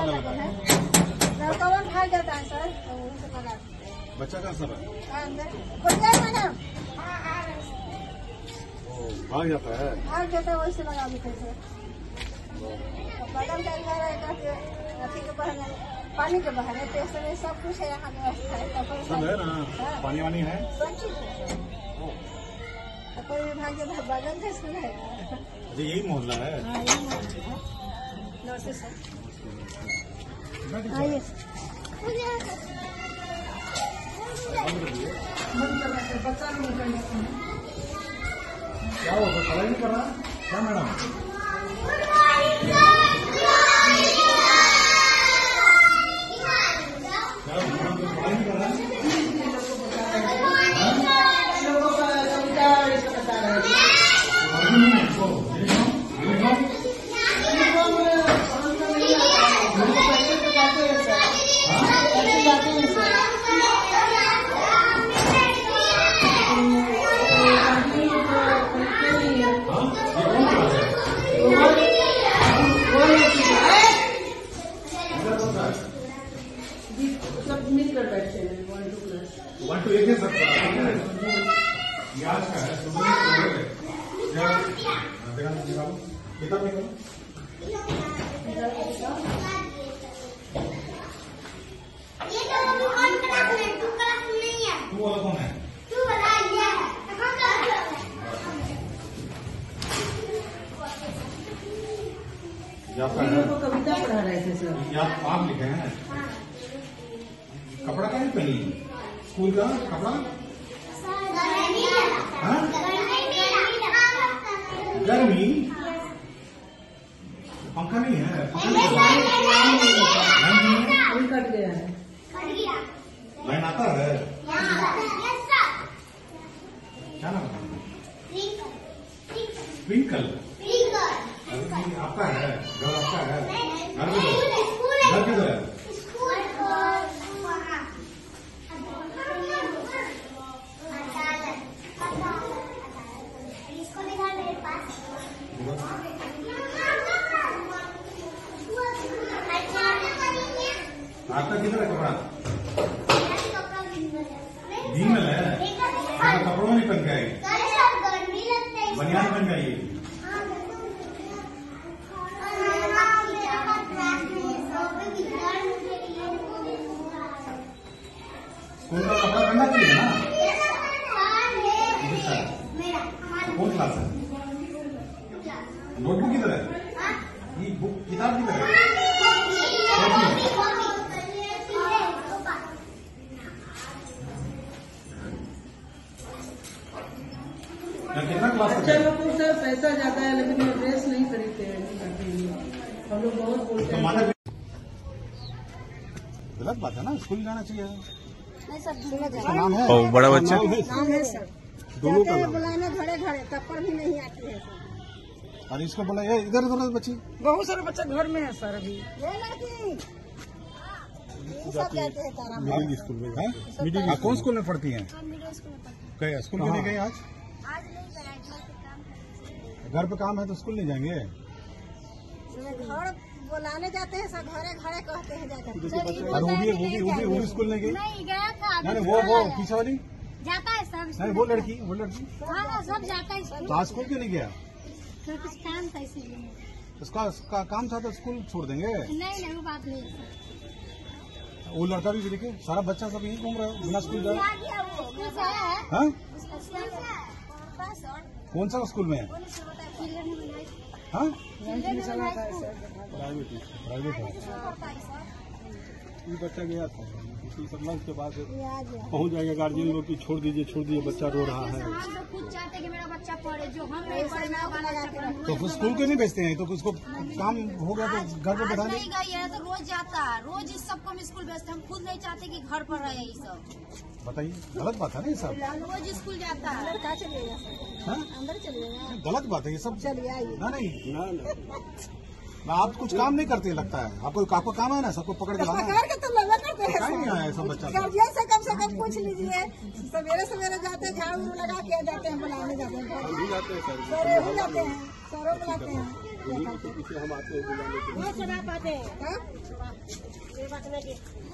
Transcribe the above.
कौन भाग जाता है सर, बच्चा का सब मैडम भाग जाता है, भाग जाता है, वैसे लगा देते हैं सर। मैडम का घर है काफी के बाहर है, पानी के बाहर है, टेंशन है, सब कुछ है यहाँ व्यवस्था है, सब है ना, पानी वानी है, सब चीज है। कोई भाग जाता बागल है इसमें है, यही मोहल्ला है। नमस्ते सर। बच्चा क्या हो पढ़ाई नहीं कर रहा क्या मैडम? सब मिलकर बैठते हैं 1 to 1 एक है सब आज का है सुबह कविता पढ़ा रहे थे सर। आप लिखे हैं कपड़ा क्या पहनी स्कूल का कपड़ा गर्मी पंखा नहीं है, पंखा कट गया है, लाइन आता है क्या नाम ट्विंकल आता है घर, आता है घर में, घर किधर है? आपका किधर है कपड़ा? दिन में है कपड़ों में बन जाएगी, बनियान बन जाएगी। उनका कपड़ा करना चाहिए ना। कौन क्लास है? नोटबुक किधर है? ये बुक किताब किधर है? कितना क्लास? अच्छा लोगों से पैसा जाता है लेकिन ड्रेस नहीं खरीदते हैं हम लोग, बहुत बोलते हैं। गलत बात है ना, स्कूल जाना चाहिए। और बड़ा बच्चा नाम है सर, दोनों का बुलाने घड़े घड़े टप्पर भी नहीं आती है सर। और इसको बुलाया इधर उधर बच्ची, बहुत सारे बच्चे घर में है सर। अभी मिडिल स्कूल में है, मिडिल कौन स्कूल में पढ़ती है? गए स्कूल में नहीं गए आज, घर पे काम है तो स्कूल नहीं जाएंगे। बुलाने जाते हैं सर, घरे घरे कहते हैं जाते हैं स्कूल नहीं गए। वो पीछे वाली जाता है सर, नहीं वो लड़की, वो लड़की सब जाता है सर। आज स्कूल क्यों नहीं गया? कुछ काम था इसीलिए, उसका काम था तो स्कूल छोड़ देंगे। नहीं वो बात नहीं है, वो लड़का भी देखिए सारा बच्चा सब यही घूम रहा है बिना स्कूल जाए। कौन सा स्कूल में है? हाँ प्राइवेट प्राइवेट है, बच्चा गया था सब लंच के बाद पहुंच जाएगा। गार्जियन लोग की छोड़ दीजिए बच्चा रो रहा है। कि मेरा बच्चा पढ़े, जो हम नहीं पढ़ना तो स्कूल क्यों नहीं भेजते हैं? तो उसको काम हो गया तो घर पर बैठा नहीं गई है तो रोज जाता, रोज इस सबको हम स्कूल भेजते हैं। हम खुद नहीं चाहते कि घर पर रहे, ये सब बताइए गलत बात है ना। ये सब रोज स्कूल जाता है, अंदर चलिएगा, गलत बात है ये सब। चलिए ना नहीं ना, आप कुछ काम नहीं करते लगता है आपको, आपका काम है ना सबको पकड़ के लाना है। तो लगा करते हैं नहीं आया सब बच्चा, जैसे कम से कम पूछ लीजिए। सवेरे सवेरे जाते हैं, झाड़ू लगा के जाते हैं, बुलाने जाते हैं, सर बुलाते हैं, सरों बुलाते हैं। इसे हम आपको बुलाने के लिए सुना पाते हैं।